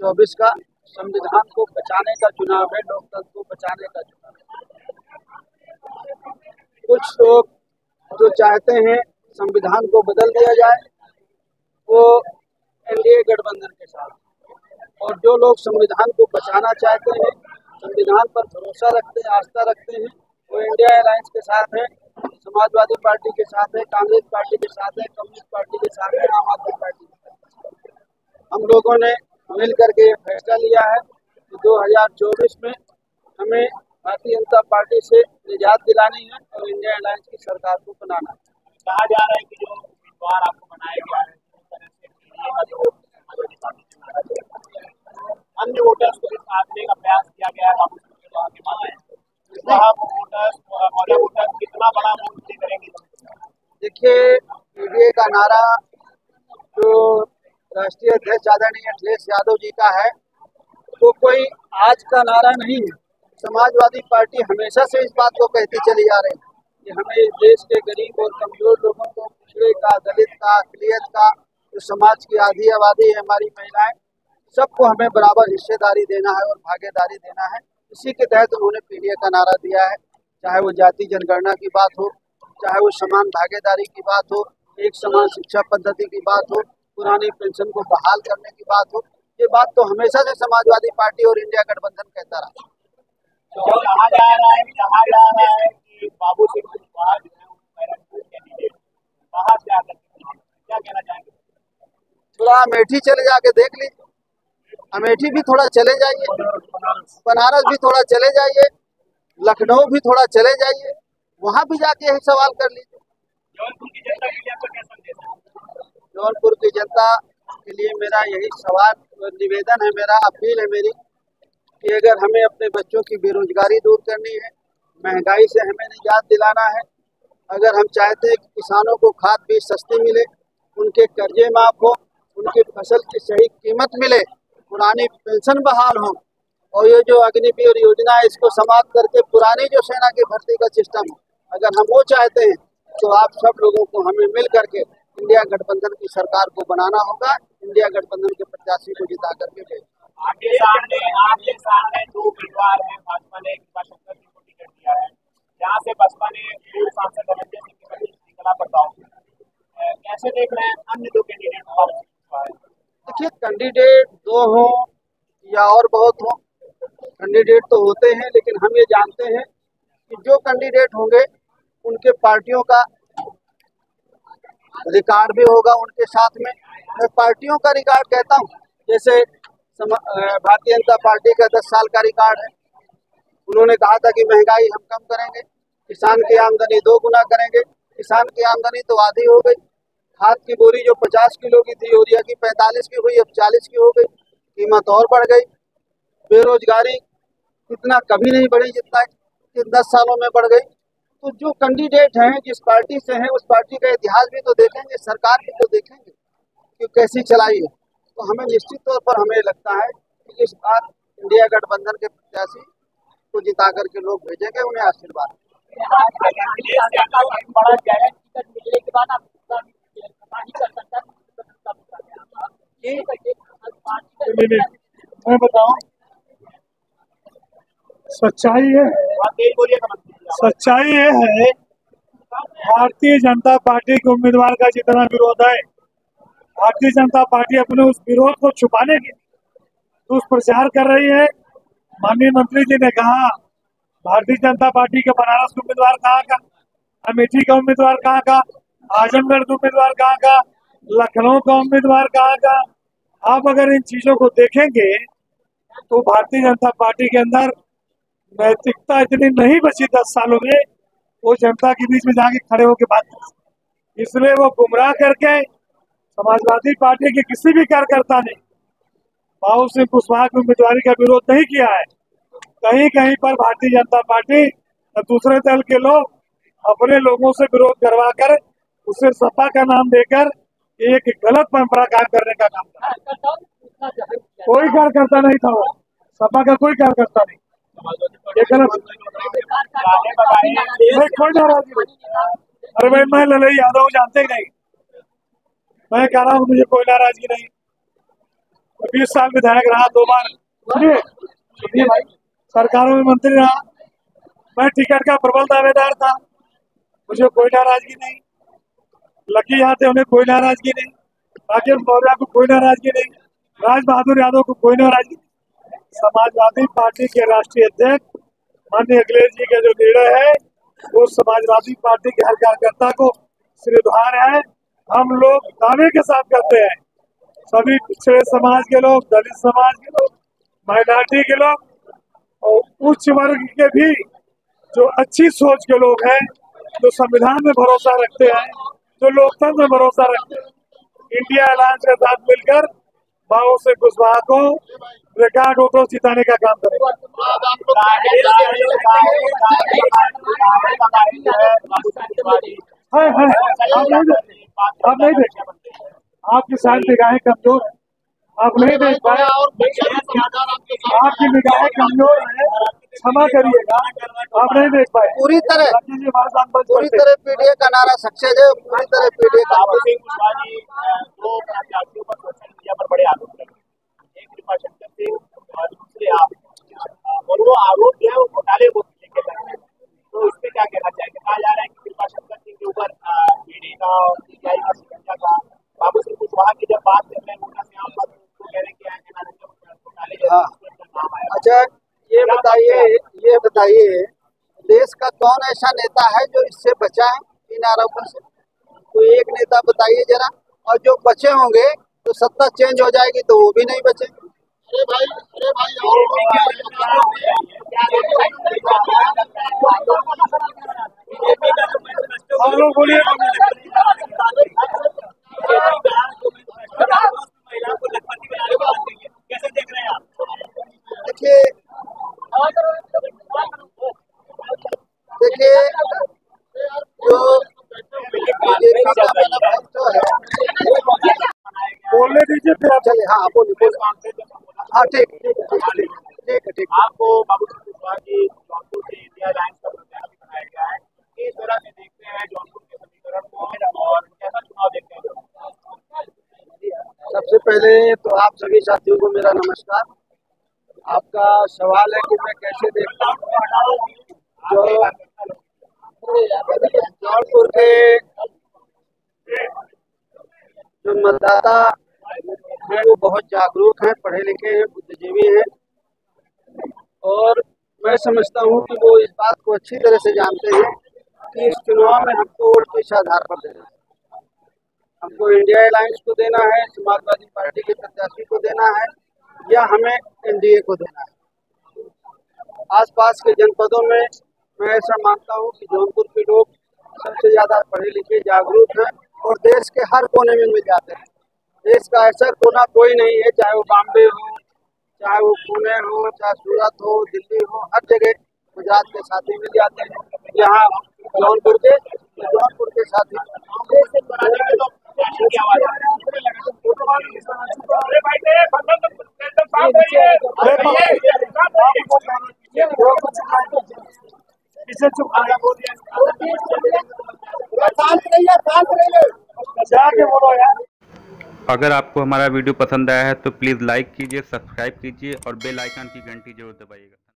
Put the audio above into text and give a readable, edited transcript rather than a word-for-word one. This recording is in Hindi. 2024 का संविधान को बचाने का चुनाव है, लोकतंत्र को बचाने का चुनाव है। कुछ लोग जो चाहते हैं संविधान को बदल दिया जाए वो एनडीए गठबंधन के साथ, और जो लोग संविधान को बचाना चाहते हैं, संविधान पर भरोसा रखते हैं, आस्था रखते हैं, वो इंडिया अलायंस के साथ है, समाजवादी पार्टी के साथ है, कांग्रेस पार्टी के साथ है, कम्युनिस्ट पार्टी के साथ है, आम आदमी पार्टी के साथ। हम लोगों ने मिल करके ये फैसला लिया है कि 2024 में हमें भारतीय जनता पार्टी से निजात दिलानी है और इंडिया अलायंस की सरकार को बनाना है। कहा जा रहा है कि जो उम्मीदवार आपको बनाया गया है अन्य वोटर्स को साधने का प्रयास किया गया है, वोटर्स कितना बड़ा मुद्दा करेंगे। देखिए, मीडिया का नारा जो राष्ट्रीय अध्यक्ष आदरणीय अखिलेश यादव जी का है तो कोई आज का नारा नहीं है। समाजवादी पार्टी हमेशा से इस बात को कहती चली आ रही है कि हमें देश के गरीब और कमजोर लोगों को, पिछड़े का, दलित का, अकलियत का, जो समाज की आधी आबादी है, हमारी महिलाएं, सबको हमें बराबर हिस्सेदारी देना है और भागीदारी देना है। इसी के तहत उन्होंने पीडीए का नारा दिया है, चाहे वो जाति जनगणना की बात हो, चाहे वो समान भागीदारी की बात हो, एक समान शिक्षा पद्धति की बात हो, पुरानी पेंशन को बहाल करने की बात हो। ये बात तो हमेशा से समाजवादी पार्टी और इंडिया गठबंधन कहता रहा। तो कहा जा रहा है कि बाबू सिंह कुशवाहा क्या कहना चाहेंगे? थोड़ा अमेठी चले जाके देख लीजिए, अमेठी भी थोड़ा चले जाइए, बनारस भी थोड़ा चले जाइए, लखनऊ भी थोड़ा चले जाइए, वहाँ भी जाके यही सवाल कर लीजिए। जौनपुर की जनता के लिए आपको क्या संदेश है? जौनपुर की जनता के लिए मेरा यही सवाल, निवेदन है, मेरा अपील है मेरी कि अगर हमें अपने बच्चों की बेरोजगारी दूर करनी है, महंगाई से हमें निजात दिलाना है, अगर हम चाहते हैं कि किसानों को खाद बीज सस्ती मिले, उनके कर्जे माफ हो, उनकी फसल की सही कीमत मिले, पुरानी पेंशन बहाल हो, और ये जो अग्निवीर योजना है इसको समाप्त करके पुरानी जो सेना की भर्ती का सिस्टम है, अगर हम वो चाहते हैं तो आप सब लोगों को हमें मिल करके इंडिया गठबंधन की सरकार को बनाना होगा, इंडिया गठबंधन के प्रत्याशी को जिता करके भेजना। आगे सामने दो उम्मीदवार हैं, भाजपा ने शंकर जी को टिकट दिया है, यहाँ से बसपा ने पूर्व सांसद निकला बताओ कैसे देख रहे हैं अन्य दो कैंडिडेट? देखिए, कैंडिडेट दो हो या और बहुत हो, कैंडिडेट तो होते हैं, लेकिन हम ये जानते हैं कि जो कैंडिडेट होंगे उनके पार्टियों का रिकॉर्ड भी होगा, उनके साथ में मैं पार्टियों का रिकॉर्ड कहता हूँ, जैसे भारतीय जनता पार्टी का 10 साल का रिकॉर्ड है। उन्होंने कहा था कि महंगाई हम कम करेंगे, किसान की आमदनी 2 गुना करेंगे, किसान की आमदनी तो आधी हो गई, खाद की बोरी जो 50 किलो की थी यूरिया की 45 की हुई, अब 40 की हो गई, कीमत और बढ़ गई, बेरोजगारी इतना कभी नहीं बढ़ी जितना कि 10 सालों में बढ़ गई। तो जो कैंडिडेट हैं, जिस पार्टी से हैं, उस पार्टी का इतिहास भी तो देखेंगे, सरकार भी तो देखेंगे कि कैसी चलाई है। तो हमें निश्चित तौर पर हमें लगता है कि इस बार इंडिया गठबंधन के प्रत्याशी को जिता करके लोग भेजेंगे, उन्हें आशीर्वाद। मैं बताऊं, सच्चाई है, सच्चाई ये है, भारतीय जनता पार्टी के उम्मीदवार का जितना विरोध है, भारतीय जनता पार्टी अपने उस विरोध को छुपाने के दुष्प्रचार कर रही है। माननीय मंत्री जी ने कहा भारतीय जनता पार्टी के बनारस के उम्मीदवार कहाँ का, अमेठी का उम्मीदवार कहाँ का, आजमगढ़ का उम्मीदवार कहाँ का, लखनऊ का उम्मीदवार कहाँ का। आप अगर इन चीजों को देखेंगे तो भारतीय जनता पार्टी के अंदर नैतिकता इतनी नहीं बची 10 सालों में वो जनता के बीच में जाके खड़े होकर बात कर, इसलिए वो गुमराह करके समाजवादी पार्टी के किसी भी कार्यकर्ता ने बाबू सिंह कुशवाहा की उम्मीदवारी का विरोध नहीं किया है। कहीं कहीं पर भारतीय जनता पार्टी और दूसरे दल के लोग अपने लोगों से विरोध करवा कर उसे सपा का नाम देकर एक गलत परंपरा काम करने का काम था। कोई कार्यकर्ता नहीं था वो, सपा का कोई कार्यकर्ता नहीं, अरे भाई मैं ललित यादव जानते ही नहीं, मैं कह रहा हूँ मुझे कोई नाराजगी नहीं, 20 साल विधायक रहा, 2 बार सरकारों में मंत्री रहा। मैं टिकट का प्रबल दावेदार था, मुझे कोई नाराजगी नहीं। लकी यहाँ थे, उन्हें कोई नाराजगी नहीं। राके मौर्या को कोई नाराजगी नहीं, राजबहादुर यादव को कोई नाराजगी नहीं। समाजवादी पार्टी के राष्ट्रीय अध्यक्ष माननीय अखिलेश जी का जो निर्णय है वो समाजवादी पार्टी के हर कार्यकर्ता को श्रीधार है। हम लोग दावे के साथ करते हैं, सभी पिछड़े समाज के लोग, दलित समाज के लोग, माइनॉरिटी के लोग और उच्च वर्ग के भी जो अच्छी सोच के लोग हैं, जो संविधान में भरोसा रखते हैं, जो लोकतंत्र में भरोसा रखते हैं, इंडिया अलायंस के साथ मिलकर बाबू सिंह कुशवाहा को रिकॉर्ड वोटों जिताने का काम करेगा। आप नहीं देख, आपकी सारी निगाहें कमजोर है, आप नहीं देख पाए, आपकी निगाहें कमजोर है, क्षमा करिएगा, आप नहीं देख पाए। पूरी तरह पीडीए का नारा सक्सेस है, पूरी तरह पीडीए का। बाबू सिंह कुशवाहा जी दो प्रत्याशियों पर सोशल मीडिया पर बड़े आरोप लगे, एक कृपा शंकर सिंह और दूसरे आप, और वो आरोप जो है वो घोटाले को लेकर जाते हैं, तो इसमें क्या कहना चाहिए? कहा जा रहा है कि कृपा शंकर सिंह के ऊपर ईडी का और सीबीआई का शिकंजा था। बाबू सिंह कुशवाहा की जब बात कर रहे हैं उनका से आप कह रहे हैं घोटाले जैसे। अच्छा ये बताइए देश का कौन ऐसा नेता है जो इससे बचा है इन आरोपों से? कोई एक नेता बताइए जरा, और जो बचे होंगे तो सत्ता चेंज हो जाएगी तो वो भी नहीं बचे। देखिए जो बीजेपी का मैनिफेस्टो है, बोलने दीजिए फिर आप चले। हाँ बोलिए, हाँ ठीक। आपको बाबू सिंह कुशवाहा जी जौनपुर से इंडिया अलायंस का प्रत्याशी बनाया गया है, किस तरह से देखते हैं जौनपुर के समीकरण को और कैसा चुनाव देखते हैं? सबसे पहले तो आप सभी साथियों को मेरा नमस्कार। आपका सवाल है कि मैं कैसे देखता हूँ जो जौनपुर के जो मतदाता हैं वो बहुत जागरूक हैं, पढ़े लिखे हैं, बुद्धिजीवी हैं, और मैं समझता हूँ कि वो इस बात को अच्छी तरह से जानते हैं कि इस चुनाव में हमको वोट किस आधार पर देना है। हमको इंडिया अलायंस को देना है, समाजवादी पार्टी के प्रत्याशी को देना है, या हमें एनडीए को देना है। आसपास के जनपदों में मैं ऐसा मानता हूँ कि जौनपुर के लोग सबसे ज़्यादा पढ़े लिखे, जागरूक हैं और देश के हर कोने में मिल जाते हैं। देश का ऐसा कोना कोई नहीं है, चाहे वो बॉम्बे हो, चाहे वो पुणे हो, चाहे सूरत हो, दिल्ली हो, हर जगह गुजरात के साथी मिल जाते हैं। यहाँ जौनपुर के साथी अगर आपको हमारा वीडियो पसंद आया है तो प्लीज़ लाइक कीजिए, सब्सक्राइब कीजिए और बेल आइकन की घंटी जरूर दबाइएगा।